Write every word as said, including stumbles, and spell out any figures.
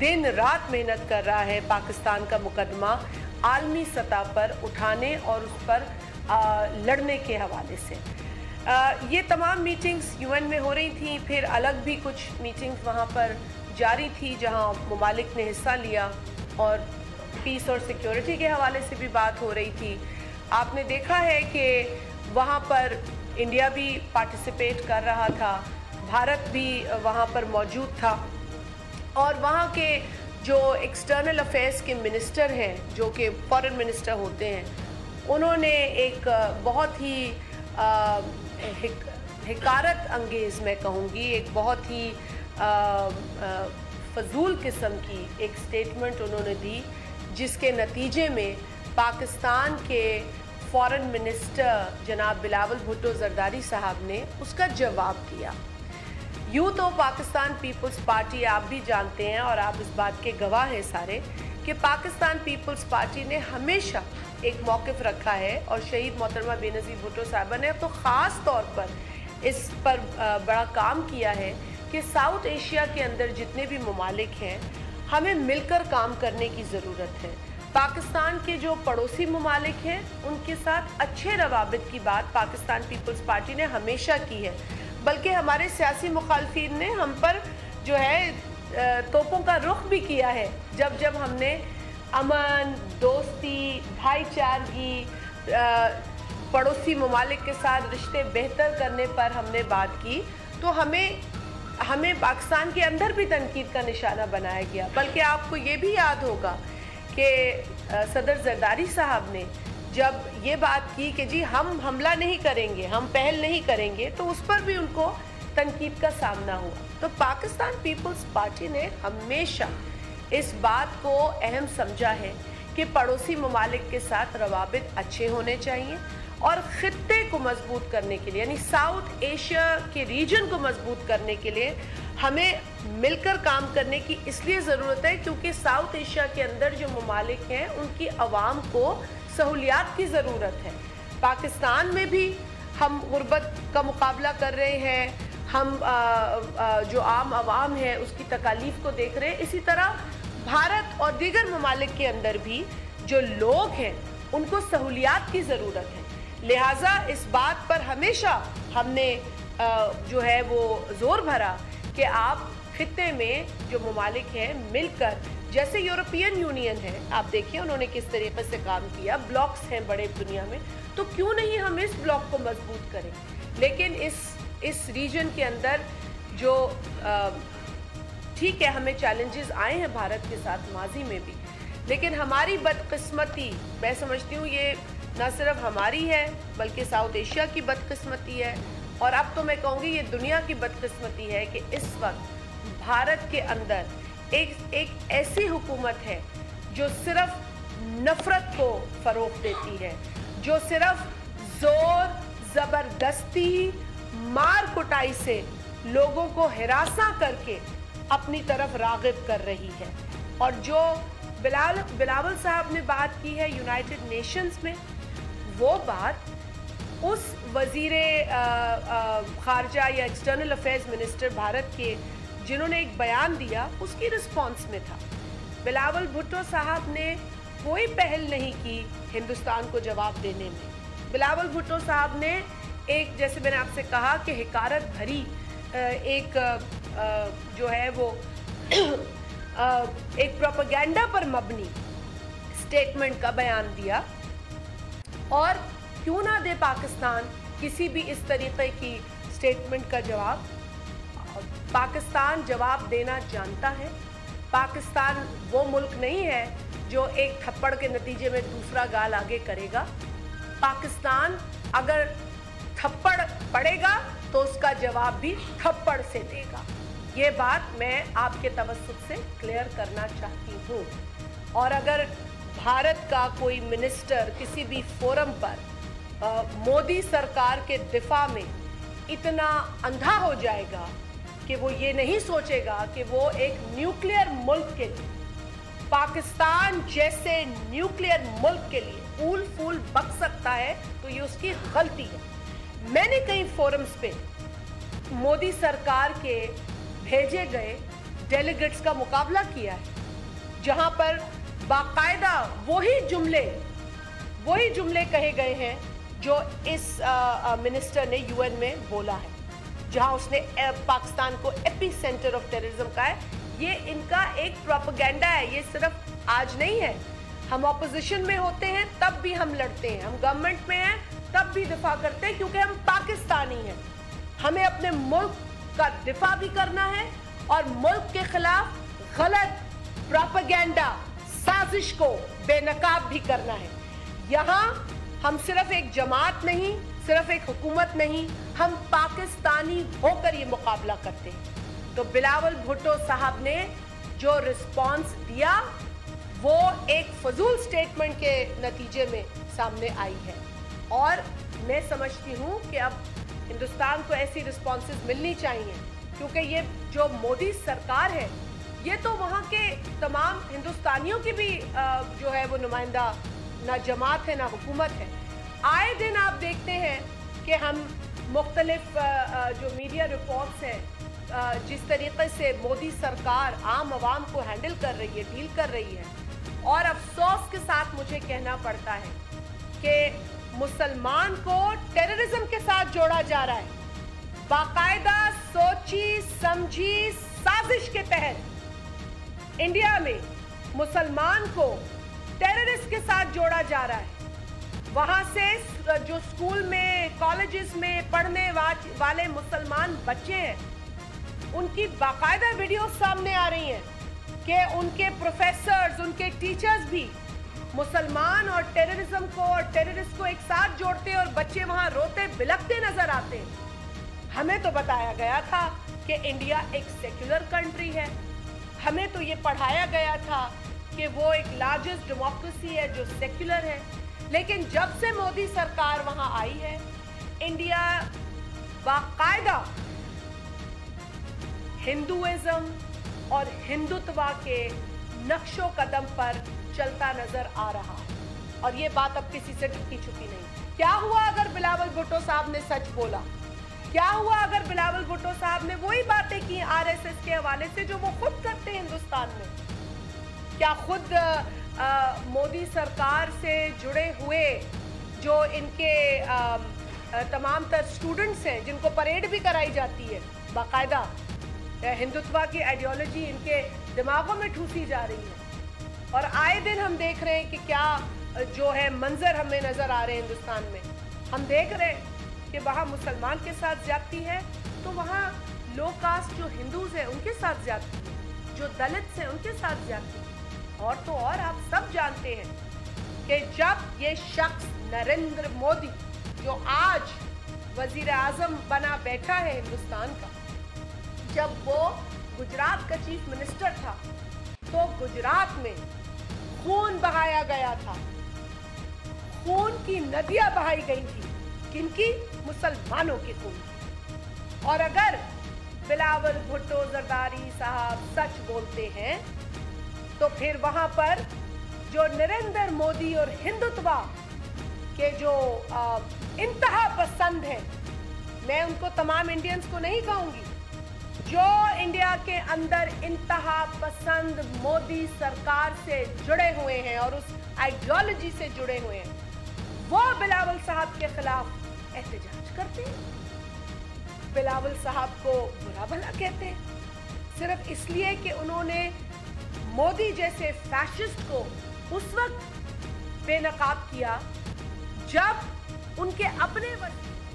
दिन रात मेहनत कर रहा है पाकिस्तान का मुकदमा आलमी सतह पर उठाने और उस पर आ, लड़ने के हवाले से। आ, ये तमाम मीटिंग्स यूएन में हो रही थी, फिर अलग भी कुछ मीटिंग्स वहाँ पर जारी थी जहाँ मुमालिक ने हिस्सा लिया और पीस और सिक्योरिटी के हवाले से भी बात हो रही थी। आपने देखा है कि वहाँ पर इंडिया भी पार्टिसिपेट कर रहा था, भारत भी वहाँ पर मौजूद था और वहाँ के जो एक्सटर्नल अफेयर्स के मिनिस्टर हैं जो कि फॉरेन मिनिस्टर होते हैं, उन्होंने एक बहुत ही आ, हिक, हिकारत अंगेज़ मैं कहूँगी, एक बहुत ही आ, आ, फजूल किस्म की एक स्टेटमेंट उन्होंने दी जिसके नतीजे में पाकिस्तान के फॉरेन मिनिस्टर जनाब बिलावल भुट्टो जरदारी साहब ने उसका जवाब दिया। यूँ तो पाकिस्तान पीपल्स पार्टी, आप भी जानते हैं और आप इस बात के गवाह हैं सारे, कि पाकिस्तान पीपल्स पार्टी ने हमेशा एक मौक़िफ़ रखा है और शहीद मोहतरमा बेनज़ीर भुट्टो साहिबा ने अब तो ख़ास तौर पर इस पर बड़ा काम किया है कि साउथ एशिया के अंदर जितने भी ममालिक हैं हमें मिलकर काम करने की ज़रूरत है। पाकिस्तान के जो पड़ोसी ममालिक हैं उनके साथ अच्छे रवाबित की बात पाकिस्तान पीपल्स पार्टी ने हमेशा की है, बल्कि हमारे सियासी मुखालफीन ने हम पर जो है तोपों का रुख भी किया है जब जब हमने अमन, दोस्ती, भाईचारगी, पड़ोसी ममालिक के साथ रिश्ते बेहतर करने पर हमने बात की तो हमें हमें पाकिस्तान के अंदर भी तनकीद का निशाना बनाया गया। बल्कि आपको ये भी याद होगा कि सदर जरदारी साहब ने जब ये बात की कि जी हम हमला नहीं करेंगे, हम पहल नहीं करेंगे, तो उस पर भी उनको तनकीद का सामना हुआ। तो पाकिस्तान पीपल्स पार्टी ने हमेशा इस बात को अहम समझा है कि पड़ोसी ममालिक के साथ रवाबित अच्छे होने चाहिए और ख़ित्ते को मजबूत करने के लिए, यानी साउथ एशिया के रीजन को मजबूत करने के लिए हमें मिलकर काम करने की इसलिए ज़रूरत है क्योंकि साउथ एशिया के अंदर जो ममालिक हैं उनकी आवाम को सहूलियात की ज़रूरत है। पाकिस्तान में भी हम गुर्बत का मुकाबला कर रहे हैं, हम आ, आ, जो आम आवाम है उसकी तकालीफ को देख रहे हैं, इसी तरह भारत और दीगर ममालिक के अंदर भी जो लोग हैं उनको सहूलियात की ज़रूरत है। लिहाजा इस बात पर हमेशा हमने आ, जो है वो ज़ोर भरा कि आप खित्ते में जो ममालिक हैं मिलकर, जैसे यूरोपियन यूनियन है, आप देखिए उन्होंने किस तरीके से काम किया, ब्लॉक्स हैं बड़े दुनिया में, तो क्यों नहीं हम इस ब्लॉक को मजबूत करें। लेकिन इस इस रीजन के अंदर जो ठीक है हमें चैलेंजेस आए हैं भारत के साथ माजी में भी, लेकिन हमारी बदकिस्मती, मैं समझती हूँ ये ना सिर्फ हमारी है बल्कि साउथ एशिया की बदकिस्मती है और अब तो मैं कहूँगी ये दुनिया की बदकिस्मती है कि इस वक्त भारत के अंदर एक एक ऐसी हुकूमत है जो सिर्फ नफ़रत को फ़रोग़ देती है, जो सिर्फ ज़ोर ज़बरदस्ती, मार कुटाई से लोगों को हिरासा करके अपनी तरफ राग़िब कर रही है। और जो बिलाल बिलावल साहब ने बात की है यूनाइटेड नेशंस में, वो बात उस वज़ीरे ख़ारजा या एक्सटर्नल अफेयर्स मिनिस्टर भारत के जिन्होंने एक बयान दिया उसकी रिस्पॉन्स में था। बिलावल भुट्टो साहब ने कोई पहल नहीं की हिंदुस्तान को जवाब देने में। बिलावल भुट्टो साहब ने एक, जैसे मैंने आपसे कहा कि हिकारत भरी एक जो है वो एक प्रोपेगेंडा पर मबनी स्टेटमेंट का बयान दिया और क्यों ना दे पाकिस्तान किसी भी इस तरीके की स्टेटमेंट का जवाब। पाकिस्तान जवाब देना जानता है, पाकिस्तान वो मुल्क नहीं है जो एक थप्पड़ के नतीजे में दूसरा गाल आगे करेगा। पाकिस्तान अगर थप्पड़ पड़ेगा तो उसका जवाब भी थप्पड़ से देगा, ये बात मैं आपके तवज्जुह से क्लियर करना चाहती हूँ। और अगर भारत का कोई मिनिस्टर किसी भी फोरम पर आ, मोदी सरकार के दिफा में इतना अंधा हो जाएगा कि वो ये नहीं सोचेगा कि वो एक न्यूक्लियर मुल्क के लिए, पाकिस्तान जैसे न्यूक्लियर मुल्क के लिए ऊल फूल बक सकता है, तो ये उसकी गलती है। मैंने कई फोरम्स पे मोदी सरकार के भेजे गए डेलीगेट्स का मुकाबला किया है, जहां पर बाकायदा वही जुमले वही जुमले कहे गए हैं जो इस मिनिस्टर ने यूएन में बोला है, जहां उसने पाकिस्तान को एपी सेंटर ऑफ टेररिज्म कहा है। ये इनका एक प्रोपेगेंडा है, ये सिर्फ आज नहीं है। हम ऑपोजिशन में होते हैं तब भी हम लड़ते हैं, हम गवर्नमेंट में हैं तब भी दिफा करते हैं, क्योंकि हम पाकिस्तानी हैं। हमें अपने मुल्क का दिफा भी करना है और मुल्क के खिलाफ गलत प्रोपेगेंडा साजिश को बेनकाब भी करना है। यहाँ हम सिर्फ एक जमात नहीं, सिर्फ एक हुकूमत नहीं, हम पाकिस्तानी होकर ये मुकाबला करते हैं। तो बिलावल भुट्टो साहब ने जो रिस्पॉन्स दिया वो एक फजूल स्टेटमेंट के नतीजे में सामने आई है, और मैं समझती हूँ कि अब हिंदुस्तान को ऐसी रिस्पॉन्सेज मिलनी चाहिए, क्योंकि ये जो मोदी सरकार है ये तो वहाँ के तमाम हिंदुस्तानियों की भी जो है वो नुमाइंदा ना जमात है ना हुकूमत है। आए दिन आप देखते हैं कि हम मुख्तलिफ जो मीडिया रिपोर्ट्स हैं जिस तरीके से मोदी सरकार आम आवाम को हैंडल कर रही है, डील कर रही है, और अफसोस के साथ मुझे कहना पड़ता है कि मुसलमान को टेररिज्म के साथ जोड़ा जा रहा है, बाकायदा सोची समझी साजिश के तहत इंडिया में मुसलमान को टेररिस्ट के साथ जोड़ा जा रहा है। वहाँ से जो स्कूल में, कॉलेजेस में पढ़ने वाले मुसलमान बच्चे हैं, उनकी बाकायदा वीडियो सामने आ रही हैं कि उनके प्रोफेसर्स, उनके टीचर्स भी मुसलमान और टेररिज्म को और टेररिस्ट को एक साथ जोड़ते हैं और बच्चे वहाँ रोते बिलखते नजर आते हैं। हमें तो बताया गया था कि इंडिया एक सेक्युलर कंट्री है, हमें तो ये पढ़ाया गया था कि वो एक लार्जेस्ट डेमोक्रेसी है जो सेक्युलर है, लेकिन जब से मोदी सरकार वहाँ आई है, इंडिया बाकायदा हिंदुइज्म और हिंदुत्वा के नक्शो कदम पर चलता नजर आ रहा है, और ये बात अब किसी से ढकी छुपी नहीं। क्या हुआ अगर बिलावल भुट्टो साहब ने सच बोला? क्या हुआ अगर बिलावल भुट्टो साहब ने वही बातें की आरएसएस के हवाले से जो वो खुद करते हैं हिंदुस्तान में? क्या खुद आ, मोदी सरकार से जुड़े हुए जो इनके आ, तमाम तर स्टूडेंट्स हैं, जिनको परेड भी कराई जाती है, बाकायदा हिंदुत्वा की आइडियोलॉजी इनके दिमागों में ठूसी जा रही है, और आए दिन हम देख रहे हैं कि क्या जो है मंजर हमें नजर आ रहे हैं हिंदुस्तान में। हम देख रहे हैं कि वहाँ मुसलमान के साथ ज्यादती है तो वहाँ लो कास्ट जो हिंदूज हैं उनके साथ ज्यादती है, जो दलित हैं उनके साथ ज्यादती है। और तो और आप सब जानते हैं कि जब ये शख्स नरेंद्र मोदी जो आज वजीर आजम बना बैठा है हिंदुस्तान का, जब वो गुजरात का चीफ मिनिस्टर था तो गुजरात में खून बहाया गया था, खून की नदियाँ बहाई गई थी, किनकी? मुसलमानों के खून की। और अगर बिलावल भुट्टो जरदारी साहब सच बोलते हैं तो फिर वहां पर जो नरेंद्र मोदी और हिंदुत्वा के जो आ, इंतहा पसंद है, मैं उनको तमाम इंडियंस को नहीं कहूंगी, जो इंडिया के अंदर इंतहा पसंद मोदी सरकार से जुड़े हुए हैं और उस आइडियोलॉजी से जुड़े हुए हैं, वो बिलावल साहब के खिलाफ एहतजाज करते हैं, बिलावल साहब को बुरा भला कहते हैं, सिर्फ इसलिए कि उन्होंने मोदी जैसे फैशिस्ट को उस वक्त बेनकाब किया जब उनके अपने वक्त